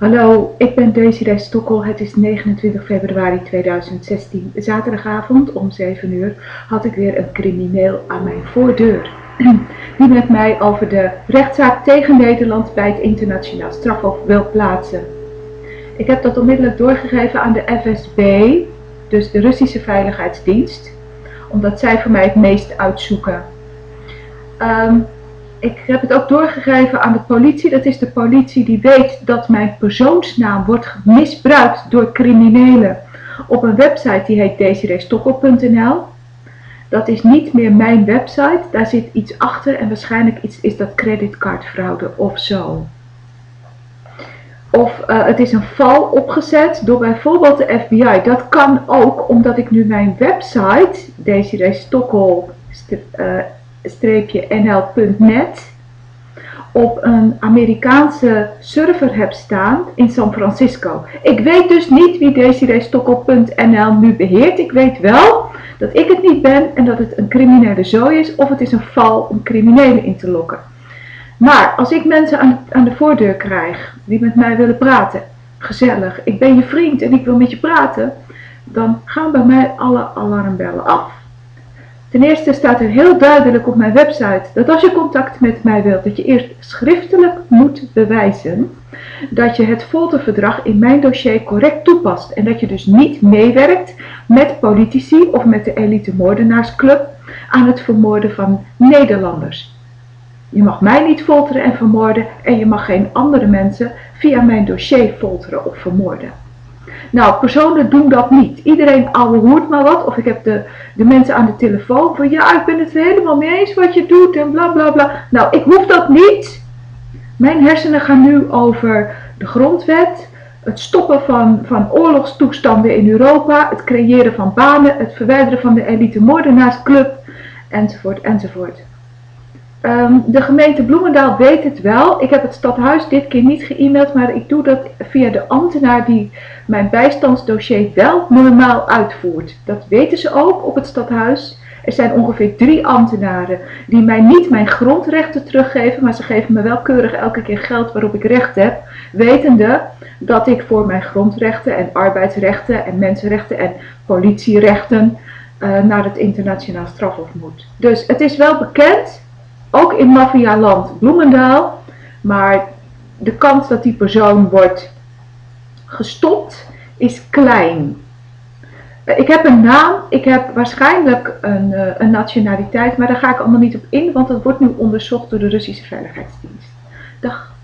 Hallo, ik ben Desiree Stokkel. Het is 29 februari 2016. Zaterdagavond om 7 uur had ik weer een crimineel aan mijn voordeur. Die met mij over de rechtszaak tegen Nederland bij het internationaal strafhof wil plaatsen. Ik heb dat onmiddellijk doorgegeven aan de FSB, dus de Russische Veiligheidsdienst, omdat zij voor mij het meest uitzoeken. Ik heb het ook doorgegeven aan de politie. Dat is de politie die weet dat mijn persoonsnaam wordt misbruikt door criminelen op een website die heet desireestokkel.nl. Dat is niet meer mijn website, daar zit iets achter en waarschijnlijk is dat creditcardfraude of zo. Of het is een val opgezet door bijvoorbeeld de FBI. Dat kan ook omdat ik nu mijn website, desireestokkel-nl.net, op een Amerikaanse server heb staan in San Francisco. Ik weet dus niet wie desireestokkel.nl nu beheert. Ik weet wel dat ik het niet ben en dat het een criminele zooi is of het is een val om criminelen in te lokken. Maar als ik mensen aan de voordeur krijg die met mij willen praten, gezellig, ik ben je vriend en ik wil met je praten, dan gaan bij mij alle alarmbellen af. Ten eerste staat er heel duidelijk op mijn website dat als je contact met mij wilt, dat je eerst schriftelijk moet bewijzen dat je het folterverdrag in mijn dossier correct toepast en dat je dus niet meewerkt met politici of met de elite moordenaarsclub aan het vermoorden van Nederlanders. Je mag mij niet folteren en vermoorden en je mag geen andere mensen via mijn dossier folteren of vermoorden. Nou, personen doen dat niet. Iedereen ouwe hoert maar wat. Of ik heb de mensen aan de telefoon van ja, ik ben het helemaal mee eens wat je doet en bla bla bla. Nou, ik hoef dat niet. Mijn hersenen gaan nu over de grondwet, het stoppen van oorlogstoestanden in Europa, het creëren van banen, het verwijderen van de elite moordenaarsclub, enzovoort, enzovoort. De gemeente Bloemendaal weet het wel. Ik heb het stadhuis dit keer niet ge-e-maild, maar ik doe dat via de ambtenaar die mijn bijstandsdossier wel normaal uitvoert. Dat weten ze ook op het stadhuis. Er zijn ongeveer 3 ambtenaren die mij niet mijn grondrechten teruggeven, maar ze geven me wel keurig elke keer geld waarop ik recht heb, wetende dat ik voor mijn grondrechten en arbeidsrechten en mensenrechten en politierechten naar het internationaal strafhof moet. Dus het is wel bekend, ook in maffialand Bloemendaal, maar de kans dat die persoon wordt gestopt is klein. Ik heb een naam, ik heb waarschijnlijk een nationaliteit, maar daar ga ik allemaal niet op in, want dat wordt nu onderzocht door de Russische Veiligheidsdienst. Dag.